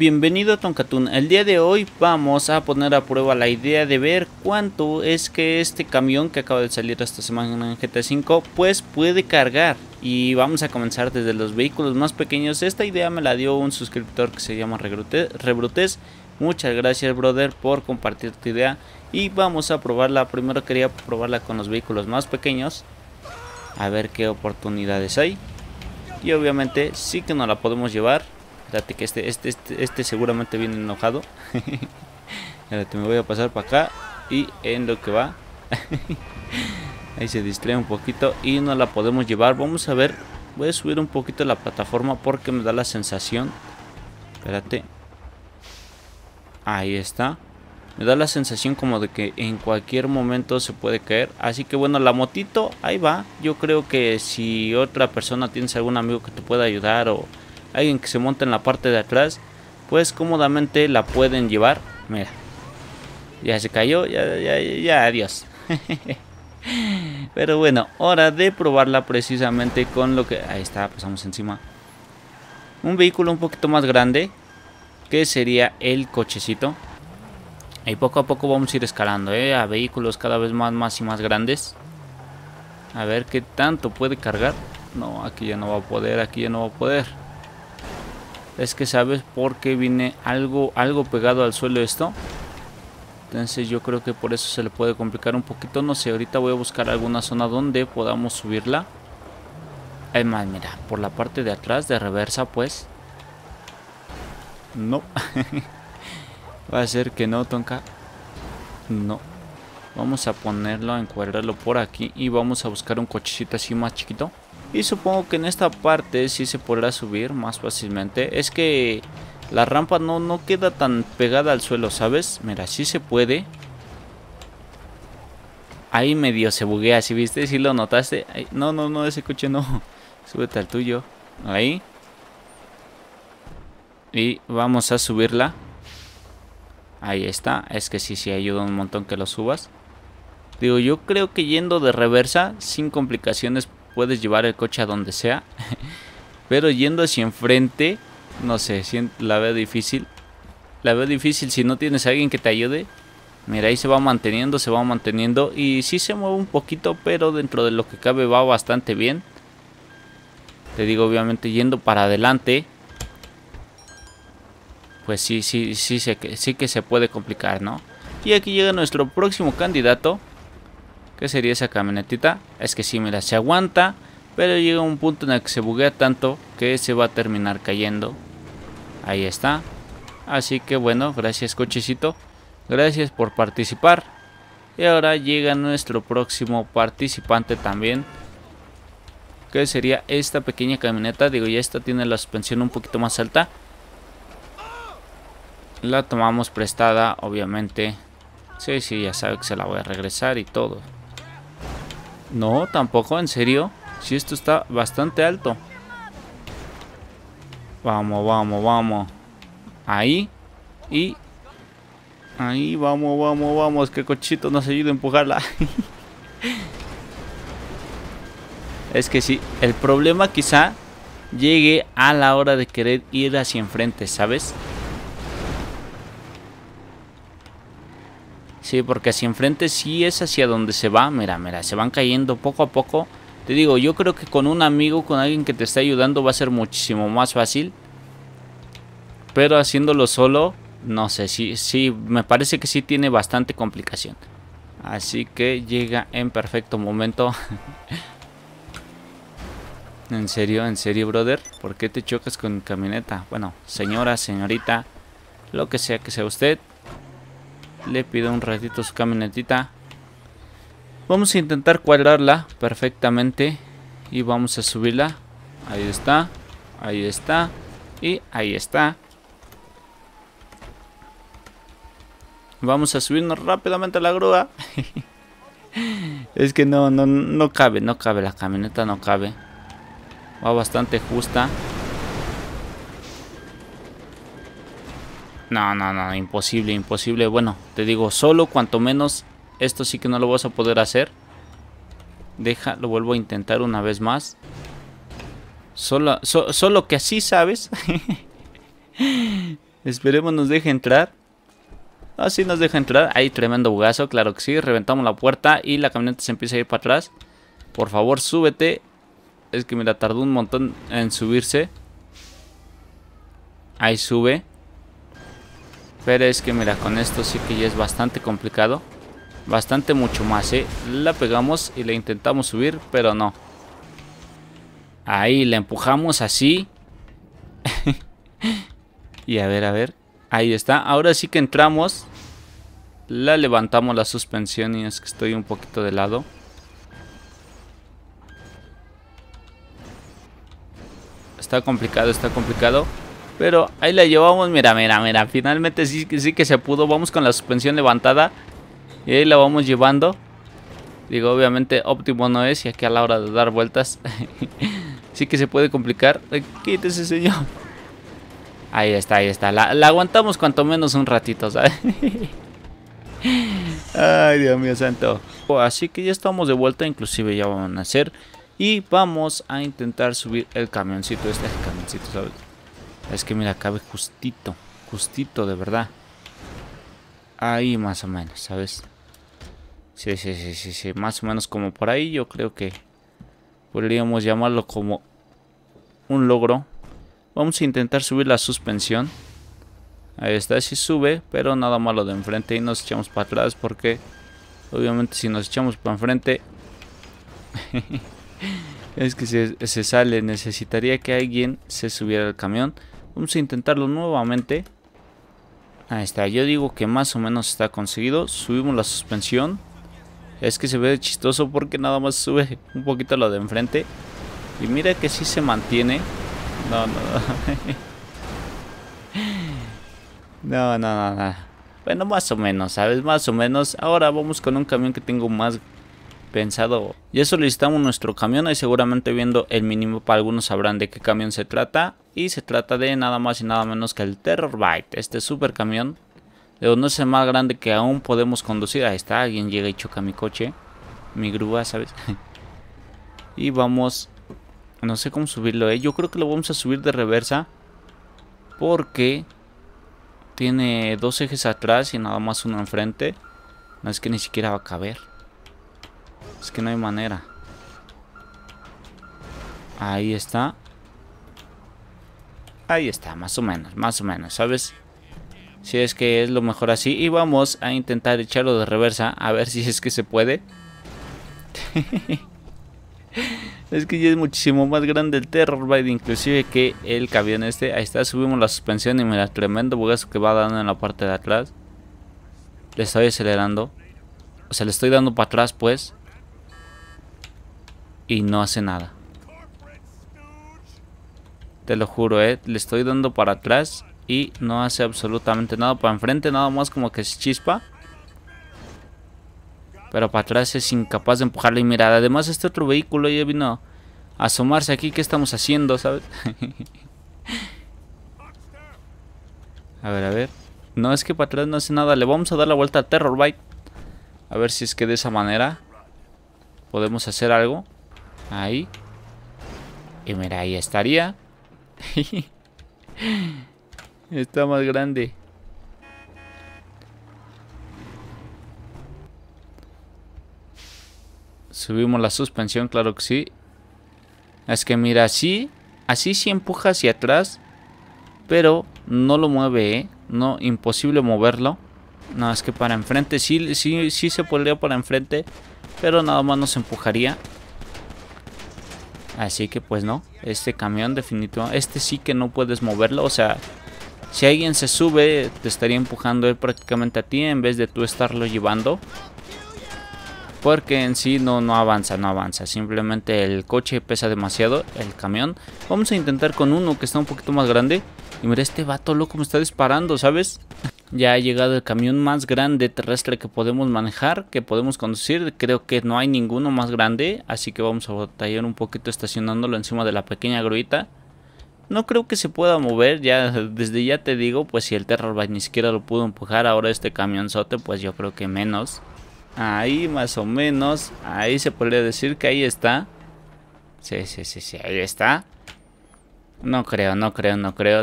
Bienvenido a Tonkatoon. El día de hoy vamos a poner a prueba la idea de ver cuánto es que este camión que acaba de salir esta semana en GTA V pues puede cargar. Y vamos a comenzar desde los vehículos más pequeños. Esta idea me la dio un suscriptor que se llama Rebrotes. Muchas gracias, brother, por compartir tu idea. Y vamos a probarla. Primero quería probarla con los vehículos más pequeños, a ver qué oportunidades hay. Y obviamente sí que no la podemos llevar. Espérate que este seguramente viene enojado. Espérate, me voy a pasar para acá. Y en lo que va. Ahí se distrae un poquito y no la podemos llevar. Vamos a ver. Voy a subir un poquito la plataforma porque me da la sensación. Espérate. Ahí está. Me da la sensación como de que en cualquier momento se puede caer. Así que bueno, la motito, ahí va. Yo creo que si otra persona, tienes algún amigo que te pueda ayudar o alguien que se monte en la parte de atrás, pues cómodamente la pueden llevar. Mira, ya se cayó, ya adiós. Pero bueno, hora de probarla precisamente con lo que... Ahí está, pasamos encima. Un vehículo un poquito más grande, que sería el cochecito. Y poco a poco vamos a ir escalando, a vehículos cada vez más y más grandes. A ver qué tanto puede cargar. No, aquí ya no va a poder, aquí ya no va a poder. Es que sabes por qué viene algo pegado al suelo esto. Entonces yo creo que por eso se le puede complicar un poquito. No sé, ahorita voy a buscar alguna zona donde podamos subirla. Además, mira, por la parte de atrás, de reversa, pues. No. Va a ser que no, Tonka. No. Vamos a ponerlo, a encuadrarlo por aquí. Y vamos a buscar un cochecito así más chiquito. Y supongo que en esta parte sí se podrá subir más fácilmente. Es que la rampa no queda tan pegada al suelo, ¿sabes? Mira, sí se puede. Ahí medio se buguea, ¿sí viste? ¿Sí lo notaste? Ay, no, ese coche no. Súbete al tuyo. Ahí. Y vamos a subirla. Ahí está. Es que sí ayuda un montón que lo subas. Digo, yo creo que yendo de reversa, sin complicaciones, puedes llevar el coche a donde sea. Pero yendo hacia enfrente, no sé, la veo difícil. La veo difícil si no tienes a alguien que te ayude. Mira, ahí se va manteniendo. Y sí se mueve un poquito, pero dentro de lo que cabe va bastante bien. Te digo, obviamente yendo para adelante, pues sí que se puede complicar, ¿no? Y aquí llega nuestro próximo candidato, que sería esa camionetita. Es que sí, mira, se aguanta, pero llega un punto en el que se buguea tanto que se va a terminar cayendo. Ahí está. Así que bueno, gracias, cochecito. Gracias por participar. Y ahora llega nuestro próximo participante también, que sería esta pequeña camioneta. Digo, ya esta tiene la suspensión un poquito más alta. La tomamos prestada, obviamente. Sí, ya sabe que se la voy a regresar y todo. No, tampoco, en serio. Si esto está bastante alto. Vamos. Ahí. Y ahí, vamos. Que cochito nos ayude a empujarla. Es que sí, el problema quizá llegue a la hora de querer ir hacia enfrente, ¿sabes? Sí, porque hacia enfrente sí es hacia donde se va. Mira, se van cayendo poco a poco. Te digo, yo creo que con un amigo, con alguien que te está ayudando, va a ser muchísimo más fácil. Pero haciéndolo solo, no sé, sí, me parece que sí tiene bastante complicación. Así que llega en perfecto momento. En serio, brother, ¿por qué te chocas con mi camioneta? Bueno, señora, señorita, lo que sea usted. Le pido un ratito su camionetita. Vamos a intentar cuadrarla perfectamente. Y vamos a subirla. Ahí está. Ahí está. Y ahí está. Vamos a subirnos rápidamente a la grúa. Es que no cabe. No cabe. La camioneta no cabe. Va bastante justa. No, imposible. Bueno, te digo, solo cuanto menos, esto sí que no lo vas a poder hacer. Deja, lo vuelvo a intentar una vez más. Solo que así, ¿sabes? Esperemos nos deje entrar. Ah, sí, nos deja entrar. Ahí, tremendo bugazo, claro que sí. Reventamos la puerta y la camioneta se empieza a ir para atrás. Por favor, súbete. Es que mira, tardó un montón en subirse. Ahí sube. Pero es que mira, con esto sí que ya es bastante complicado. Bastante mucho más, ¿eh? La pegamos y la intentamos subir, pero no. Ahí, la empujamos así. Y a ver, ahí está. Ahora sí que entramos. La levantamos la suspensión y es que estoy un poquito de lado. Está complicado, está complicado. Pero ahí la llevamos, mira, mira, mira. Finalmente sí que se pudo. Vamos con la suspensión levantada. Y ahí la vamos llevando. Digo, obviamente óptimo no es. Y aquí a la hora de dar vueltas sí que se puede complicar. Quítese, señor. Ahí está, ahí está. La aguantamos cuanto menos un ratito, ¿sabes? Ay, Dios mío santo. Así que ya estamos de vuelta. Inclusive ya van a hacer. Y vamos a intentar subir el camioncito. Este es el camioncito, ¿sabes? Es que mira, cabe justito. Justito, de verdad. Ahí más o menos, ¿sabes? Sí, sí, sí, sí, sí. Más o menos como por ahí. Yo creo que podríamos llamarlo como un logro. Vamos a intentar subir la suspensión. Ahí está, sí sube, pero nada malo de enfrente. Y nos echamos para atrás porque obviamente si nos echamos para enfrente es que se sale. Necesitaría que alguien se subiera al camión. Vamos a intentarlo nuevamente. Ahí está, yo digo que más o menos está conseguido. Subimos la suspensión. Es que se ve chistoso porque nada más sube un poquito lo de enfrente. Y mira que sí se mantiene. No, no, no. No, no, no, no. Bueno, más o menos, ¿sabes? Más o menos. Ahora vamos con un camión que tengo más pensado. Ya solicitamos nuestro camión. Y seguramente viendo el mínimo para algunos sabrán de qué camión se trata. Y se trata de nada más y nada menos que el Terrorbyte. Este super camión. De no es el más grande que aún podemos conducir. Ahí está, alguien llega y choca mi coche. Mi grúa, ¿sabes? Y vamos... No sé cómo subirlo, ¿eh? Yo creo que lo vamos a subir de reversa. Porque tiene dos ejes atrás y nada más uno enfrente. No, es que ni siquiera va a caber. Es que no hay manera. Ahí está. Ahí está, más o menos, ¿sabes? Si es que es lo mejor así. Y vamos a intentar echarlo de reversa. A ver si es que se puede. Es que ya es muchísimo más grande el Terrorbyte inclusive que el camión este. Ahí está, subimos la suspensión y mira, tremendo bugazo que va dando en la parte de atrás. Le estoy acelerando. O sea, le estoy dando para atrás pues. Y no hace nada. Te lo juro, le estoy dando para atrás y no hace absolutamente nada. Para enfrente nada más como que se chispa. Pero para atrás es incapaz de empujarlo y mirar. Además este otro vehículo ya vino a asomarse aquí. ¿Qué estamos haciendo, sabes? A ver, a ver. No, es que para atrás no hace nada. Le vamos a dar la vuelta a Terrorbyte. A ver si es que de esa manera podemos hacer algo. Ahí. Y mira, ahí estaría. Está más grande. Subimos la suspensión, claro que sí. Es que mira, así sí empuja hacia atrás. Pero no lo mueve, ¿eh? No, imposible moverlo. No, es que para enfrente sí se podría para enfrente. Pero nada más nos empujaría. Así que pues no. Este camión definitivamente, este sí que no puedes moverlo. O sea, si alguien se sube, te estaría empujando él prácticamente a ti en vez de tú estarlo llevando. Porque en sí no avanza, no avanza. Simplemente el coche pesa demasiado, el camión. Vamos a intentar con uno que está un poquito más grande. Y mira, este vato loco me está disparando, ¿sabes? Ya ha llegado el camión más grande terrestre que podemos manejar, que podemos conducir. Creo que no hay ninguno más grande. Así que vamos a batallar un poquito estacionándolo encima de la pequeña gruita. No creo que se pueda mover, ya desde ya te digo. Pues si el Terrorbyte ni siquiera lo pudo empujar, ahora este camionzote pues yo creo que menos. Ahí más o menos, ahí se podría decir que ahí está. Sí, ahí está. No creo.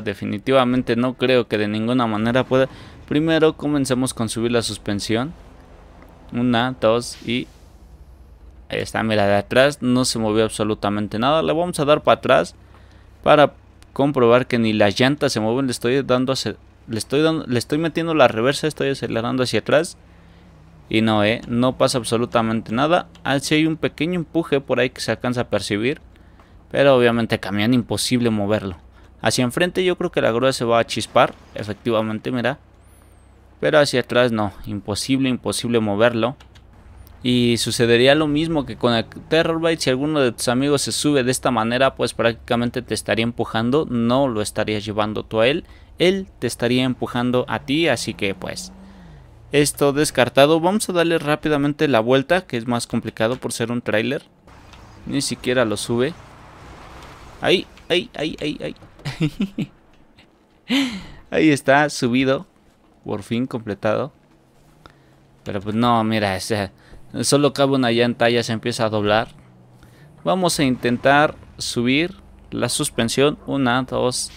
Definitivamente no creo que de ninguna manera pueda. Primero comencemos con subir la suspensión. 1, 2 y... Ahí está, mira, de atrás no se movió absolutamente nada. Le vamos a dar para atrás para comprobar que ni las llantas se mueven. Le estoy metiendo la reversa, estoy acelerando hacia atrás. Y no, no pasa absolutamente nada. Así hay un pequeño empuje por ahí que se alcanza a percibir. Pero obviamente camión imposible moverlo. Hacia enfrente yo creo que la grúa se va a chispar. Efectivamente, mira. Pero hacia atrás no. Imposible moverlo. Y sucedería lo mismo que con el Terrorbyte. Si alguno de tus amigos se sube de esta manera, pues prácticamente te estaría empujando. No lo estarías llevando tú a él. Él te estaría empujando a ti. Así que pues... esto descartado. Vamos a darle rápidamente la vuelta, que es más complicado por ser un tráiler. Ni siquiera lo sube. Ahí. Ahí está, subido. Por fin completado. Pero pues no, mira, solo cabe una llanta, ya se empieza a doblar. Vamos a intentar subir la suspensión. 1, 2.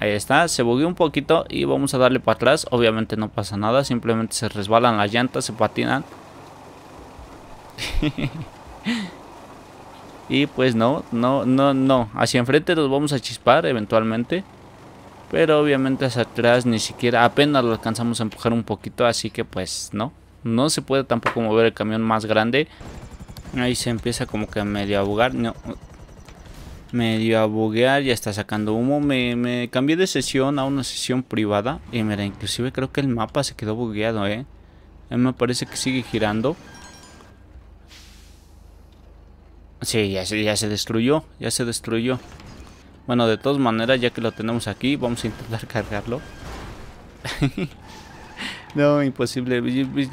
Ahí está, se bugueó un poquito y vamos a darle para atrás. Obviamente no pasa nada, simplemente se resbalan las llantas, se patinan. Y pues no. Hacia enfrente los vamos a chispar eventualmente. Pero obviamente hacia atrás ni siquiera, apenas lo alcanzamos a empujar un poquito. Así que pues no. No se puede tampoco mover el camión más grande. Ahí se empieza como que medio a bugar. No. Medio a buguear, ya está sacando humo. Me cambié de sesión a una sesión privada. Y mira, inclusive creo que el mapa se quedó bugueado, A mí me parece que sigue girando. Sí, ya se destruyó. Bueno, de todas maneras, ya que lo tenemos aquí, vamos a intentar cargarlo. No, imposible.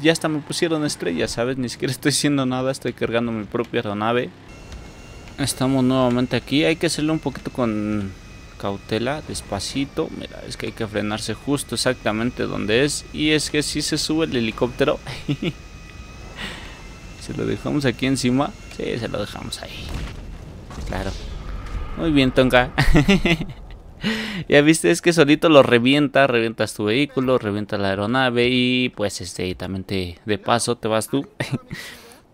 Ya hasta me pusieron estrellas, ¿sabes? Ni siquiera estoy haciendo nada, estoy cargando mi propia aeronave. Estamos nuevamente aquí. Hay que hacerlo un poquito con cautela, despacito. Mira, es que hay que frenarse justo exactamente donde es. Y es que si se sube el helicóptero. Se lo dejamos aquí encima. Sí, se lo dejamos ahí. Claro. Muy bien, Tonka. Ya viste, es que solito lo revienta. Revientas tu vehículo, revientas la aeronave. Y pues también de paso te vas tú.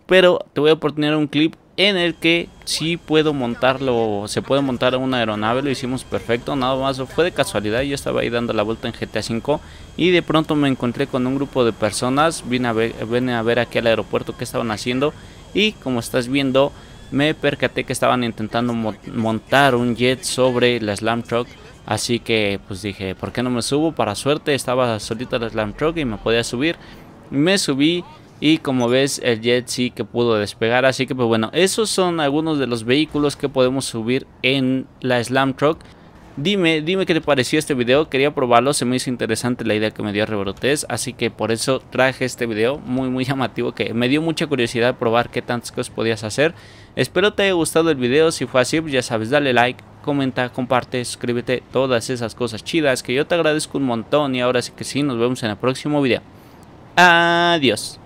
Pero te voy a proponer un clip en el que sí puedo montarlo, se puede montar una aeronave, lo hicimos perfecto, nada más fue de casualidad, yo estaba ahí dando la vuelta en GTA V y de pronto me encontré con un grupo de personas, vine a ver aquí al aeropuerto qué estaban haciendo y como estás viendo me percaté que estaban intentando montar un jet sobre la Slam Truck, así que pues dije, ¿por qué no me subo? Para suerte estaba solita la Slam Truck y me podía subir, me subí. Y como ves, el jet sí que pudo despegar. Así que pues bueno, esos son algunos de los vehículos que podemos subir en la Slam Truck. Dime qué te pareció este video. Quería probarlo, se me hizo interesante la idea que me dio Rebrotes. Así que por eso traje este video muy llamativo, que me dio mucha curiosidad probar qué tantas cosas podías hacer. Espero te haya gustado el video. Si fue así, ya sabes, dale like, comenta, comparte, suscríbete. Todas esas cosas chidas que yo te agradezco un montón. Y ahora sí que sí, nos vemos en el próximo video. Adiós.